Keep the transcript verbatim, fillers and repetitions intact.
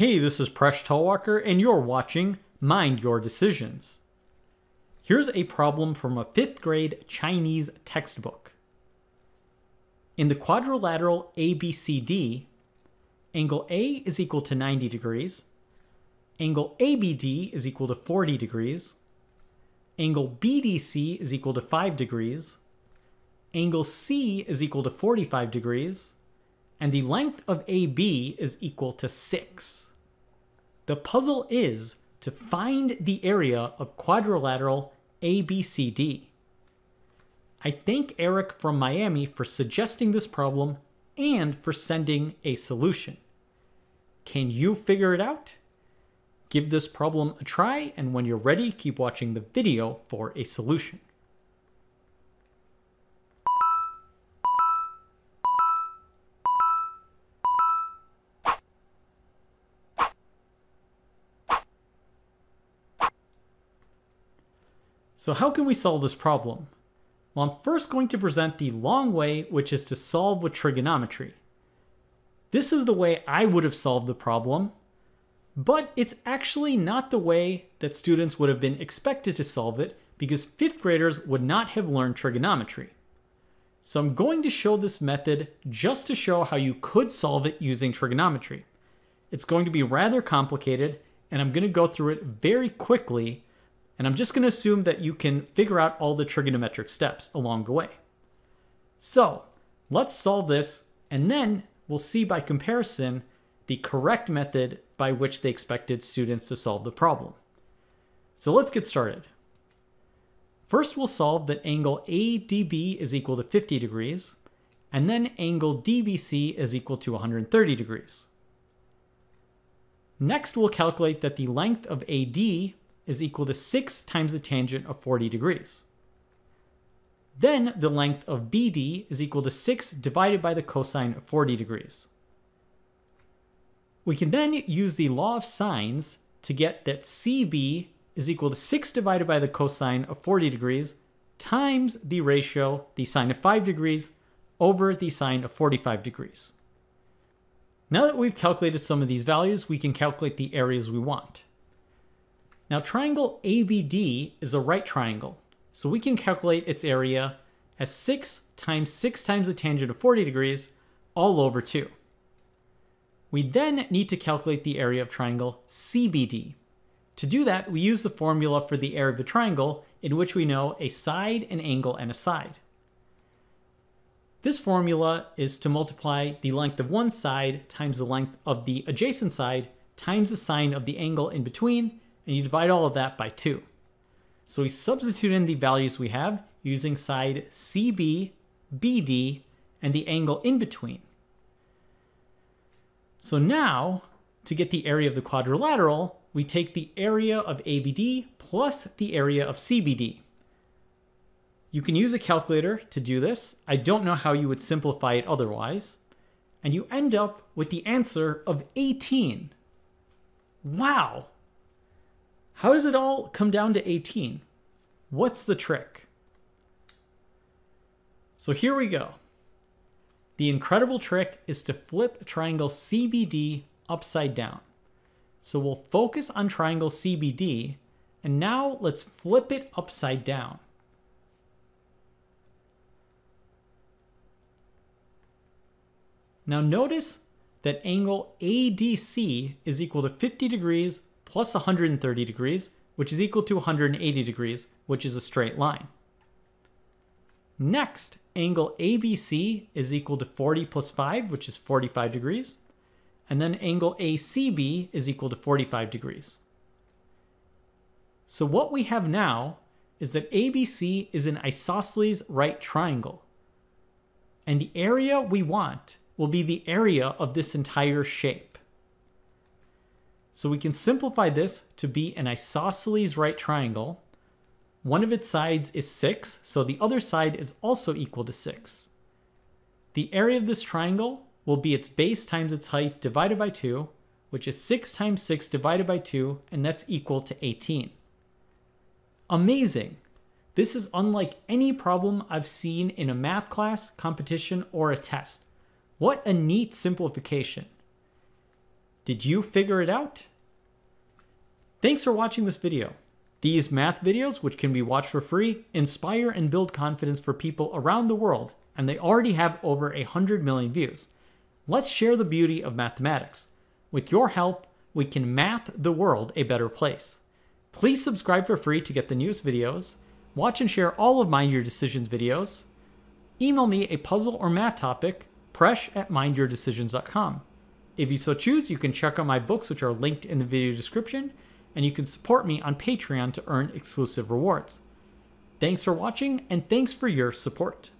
Hey, this is Presh Talwalker, and you're watching Mind Your Decisions. Here's a problem from a fifth grade Chinese textbook. In the quadrilateral A B C D, angle A is equal to ninety degrees, angle A B D is equal to forty degrees, angle B D C is equal to five degrees, angle C is equal to forty-five degrees, and the length of A B is equal to six. The puzzle is to find the area of quadrilateral A B C D. I thank Eric from Miami for suggesting this problem and for sending a solution. Can you figure it out? Give this problem a try, and when you're ready, keep watching the video for a solution. So how can we solve this problem? Well, I'm first going to present the long way, which is to solve with trigonometry. This is the way I would have solved the problem, but it's actually not the way that students would have been expected to solve it, because fifth graders would not have learned trigonometry. So I'm going to show this method just to show how you could solve it using trigonometry. It's going to be rather complicated, and I'm going to go through it very quickly. And I'm just going to assume that you can figure out all the trigonometric steps along the way. So let's solve this, and then we'll see by comparison the correct method by which they expected students to solve the problem. So let's get started. First, we'll solve that angle A D B is equal to fifty degrees, and then angle D B C is equal to one hundred thirty degrees. Next, we'll calculate that the length of A D is equal to six times the tangent of forty degrees. Then the length of B D is equal to six divided by the cosine of forty degrees. We can then use the law of sines to get that C B is equal to six divided by the cosine of forty degrees times the ratio, the sine of five degrees over the sine of forty-five degrees. Now that we've calculated some of these values, we can calculate the areas we want. Now, triangle A B D is a right triangle, so we can calculate its area as six times six times the tangent of forty degrees all over two. We then need to calculate the area of triangle C B D. To do that, we use the formula for the area of a triangle, in which we know a side, an angle, and a side. This formula is to multiply the length of one side times the length of the adjacent side times the sine of the angle in between, and you divide all of that by two. So we substitute in the values we have using side C B, B D, and the angle in between. So now, to get the area of the quadrilateral, we take the area of A B D plus the area of C B D. You can use a calculator to do this. I don't know how you would simplify it otherwise. And you end up with the answer of eighteen. Wow! How does it all come down to eighteen? What's the trick? So here we go. The incredible trick is to flip triangle C B D upside down. So we'll focus on triangle C B D, and now let's flip it upside down. Now notice that angle A D C is equal to fifty degrees plus one hundred thirty degrees, which is equal to one hundred eighty degrees, which is a straight line. Next, angle A B C is equal to forty plus five, which is forty-five degrees. And then angle A C B is equal to forty-five degrees. So what we have now is that A B C is an isosceles right triangle. And the area we want will be the area of this entire shape. So we can simplify this to be an isosceles right triangle. One of its sides is six, so the other side is also equal to six. The area of this triangle will be its base times its height divided by two, which is six times six divided by two, and that's equal to eighteen. Amazing! This is unlike any problem I've seen in a math class, competition, or a test. What a neat simplification! Did you figure it out? Thanks for watching this video. These math videos, which can be watched for free, inspire and build confidence for people around the world, and they already have over one hundred million views. Let's share the beauty of mathematics. With your help, we can math the world a better place. Please subscribe for free to get the newest videos, watch and share all of Mind Your Decisions videos, email me a puzzle or math topic, presh at mind your decisions dot com. If you so choose, you can check out my books, which are linked in the video description, and you can support me on Patreon to earn exclusive rewards. Thanks for watching, and thanks for your support.